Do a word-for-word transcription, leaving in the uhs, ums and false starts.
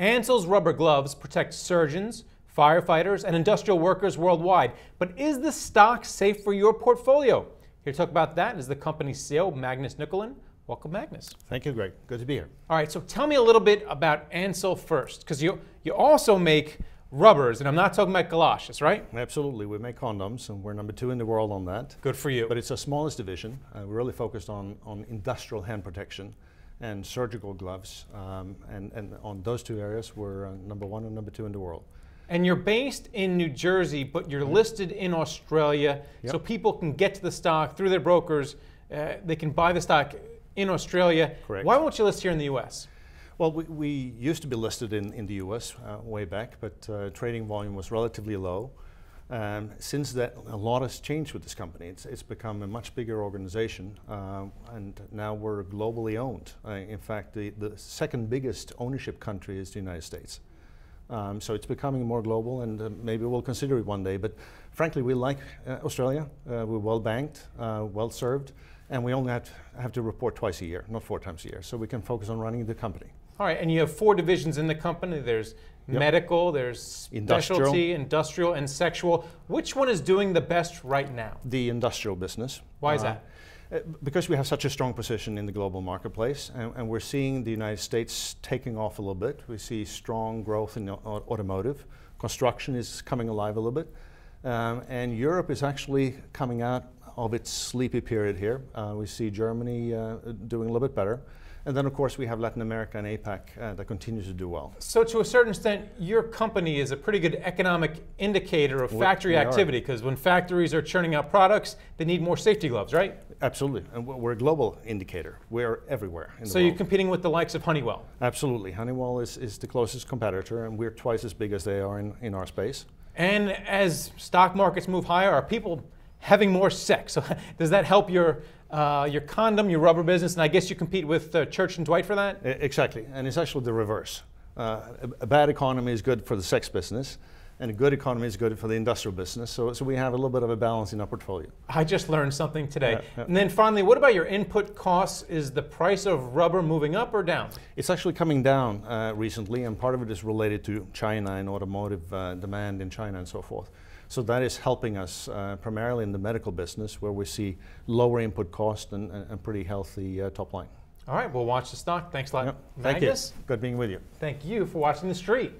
Ansell's rubber gloves protect surgeons, firefighters, and industrial workers worldwide. But is the stock safe for your portfolio? Here to talk about that is the company's C E O, Magnus Nicolin. Welcome, Magnus. Thank you, Greg. Good to be here. All right, so tell me a little bit about Ansell first, because you, you also make rubbers, and I'm not talking about galoshes, right? Absolutely. We make condoms, and we're number two in the world on that. Good for you. But it's our smallest division. Uh, we're really focused on, on industrial hand protection and surgical gloves, um, and, and on those two areas, we're uh, number one and number two in the world. And you're based in New Jersey, but you're listed in Australia, yep. So people can get to the stock through their brokers. Uh, they can buy the stock in Australia. Correct. Why won't you list here in the U S? Well, we, we used to be listed in, in the U S uh, way back, but uh, trading volume was relatively low. Um, since that, a lot has changed with this company. It's, it's become a much bigger organization, uh, and now we're globally owned. Uh, in fact, the, the second biggest ownership country is the United States. Um, so it's becoming more global, and uh, maybe we'll consider it one day. But frankly, we like uh, Australia. Uh, we're well banked, uh, well served, and we only have to, have to report twice a year, not four times a year. So we can focus on running the company. All right, and you have four divisions in the company. There's yep. medical, there's industrial. specialty, industrial, and sexual. Which one is doing the best right now? The industrial business. Why is uh, that? Because we have such a strong position in the global marketplace, and, and we're seeing the United States taking off a little bit. We see strong growth in automotive. Construction is coming alive a little bit. Um, and Europe is actually coming out of its sleepy period here. Uh, we see Germany uh, doing a little bit better. And then, of course, we have Latin America and APAC uh, that continues to do well. So to a certain extent, your company is a pretty good economic indicator of factory we activity, because when factories are churning out products, they need more safety gloves, right? Absolutely. And we're a global indicator. We're everywhere in the world. So you're competing with the likes of Honeywell? Absolutely. Honeywell is, is the closest competitor, and we're twice as big as they are in, in our space. And as stock markets move higher, are people having more sex? So does that help your... Uh, your condom, your rubber business, and I guess you compete with uh, Church and Dwight for that? Exactly, and it's actually the reverse. Uh, a, a bad economy is good for the sex business, and a good economy is good for the industrial business, so, so we have a little bit of a balance in our portfolio. I just learned something today. Yeah, yeah. And then finally, what about your input costs? Is the price of rubber moving up or down? It's actually coming down uh, recently, and part of it is related to China and automotive uh, demand in China and so forth. So that is helping us uh, primarily in the medical business, where we see lower input cost and a pretty healthy uh, top line. All right, we'll watch the stock. Thanks a lot, yep. Magnus. Thank you. Good being with you. Thank you for watching The Street.